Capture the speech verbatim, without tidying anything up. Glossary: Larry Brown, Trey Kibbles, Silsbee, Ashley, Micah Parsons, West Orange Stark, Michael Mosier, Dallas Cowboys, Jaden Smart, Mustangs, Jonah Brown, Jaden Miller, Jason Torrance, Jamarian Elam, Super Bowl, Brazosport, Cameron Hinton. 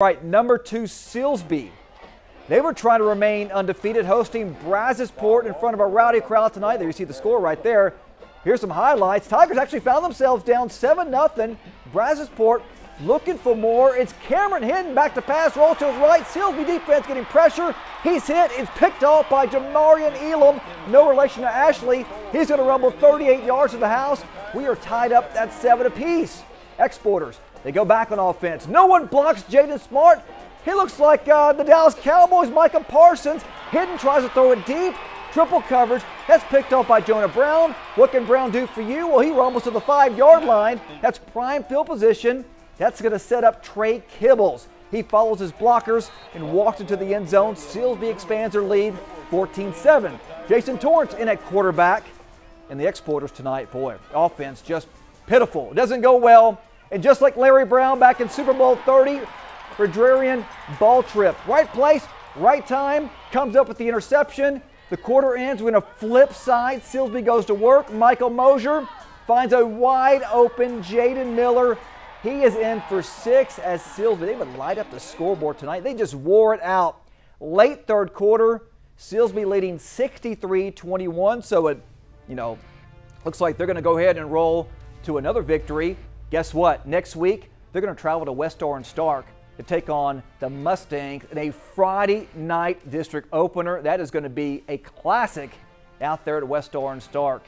All right, number two, Silsbee. They were trying to remain undefeated, hosting Brazosport in front of a rowdy crowd tonight. There you see the score right there. Here's some highlights. Tigers actually found themselves down seven nothing. Brazosport looking for more. It's Cameron Hinton back to pass, roll to his right. Silsbee defense getting pressure. He's hit. It's picked off by Jamarian Elam. No relation to Ashley. He's going to rumble thirty-eight yards to the house. We are tied up at seven apiece. Exporters, they go back on offense. No one blocks Jaden Smart. He looks like uh, the Dallas Cowboys, Micah Parsons. Hinton tries to throw it deep. Triple coverage. That's picked off by Jonah Brown. What can Brown do for you? Well, he rumbles to the five-yard line. That's prime field position. That's going to set up Trey Kibbles. He follows his blockers and walks into the end zone. Silsbee expands their lead fourteen seven. Jason Torrance in at quarterback. And the exporters tonight, boy, offense just pitiful. It doesn't go well. And just like Larry Brown back in Super Bowl thirty, Redrarian ball trip. Right place, right time, comes up with the interception. The quarter ends. We're going to flip side. Silsbee goes to work. Michael Mosier finds a wide open Jaden Miller. He is in for six as Silsbee. They would light up the scoreboard tonight. They just wore it out. Late third quarter, Silsbee leading sixty-three twenty-one. So it, you know, looks like they're going to go ahead and roll to another victory. Guess what? Next week, they're going to travel to West Orange Stark to take on the Mustangs in a Friday night district opener. That is going to be a classic out there at West Orange Stark.